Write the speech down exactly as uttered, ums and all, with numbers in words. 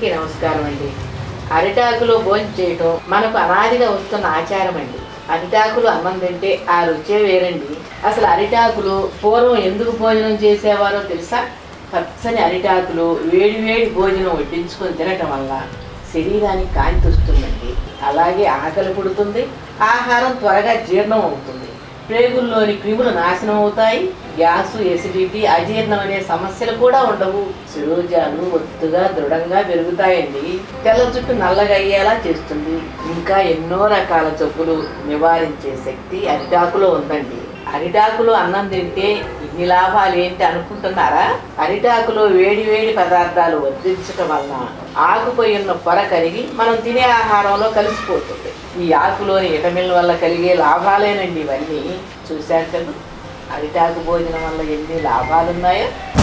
అందరికీ నమస్కారం అండి. అరిటాకులో భోజనం చేయటం మనకు అనాదిగా వస్తున్న ఆచారం అండి. అరిటాకులు అన్నం తింటే ఆ రుచే వేరండి. అసలు అరిటాకులు పూర్వం ఎందుకు భోజనం చేసేవారో తెలుసా? పచ్చని అరిటాకులు వేడి వేడి భోజనం వడ్డించుకొని తినటం వల్ల శరీరానికి కాంతి వస్తుందండి. అలాగే ఆకలి పుడుతుంది, ఆహారం త్వరగా జీర్ణం అవుతుంది, ప్రేగుల్లోని క్రిములు నాశనం అవుతాయి, గ్యాసు, ఎసిడిటీ, అజీర్ణం అనే సమస్యలు కూడా ఉండవు. శిరోజాలు ఒత్తుగా దృఢంగా పెరుగుతాయండి. తెల్ల జుట్టు నల్లగా అయ్యేలా చేస్తుంది. ఇంకా ఎన్నో రకాల జబ్బులు నివారించే శక్తి అరిటాకులో ఉందండి. అరిటాకులో అన్నం తింటే ఇన్ని లాభాలు ఏంటి అనుకుంటున్నారా? అరిటాకులో వేడి వేడి పదార్థాలు వడ్డించటం వలన ఆకుపోయి ఉన్న పొర కరిగి మనం తినే ఆహారంలో కలిసిపోతుంది. ఈ ఆకులోని విటమిన్ల వల్ల కలిగే లాభాలేనండి ఇవన్నీ. చూశారు కదా అరిటాకు భోజనం వల్ల ఎన్ని లాభాలున్నాయో.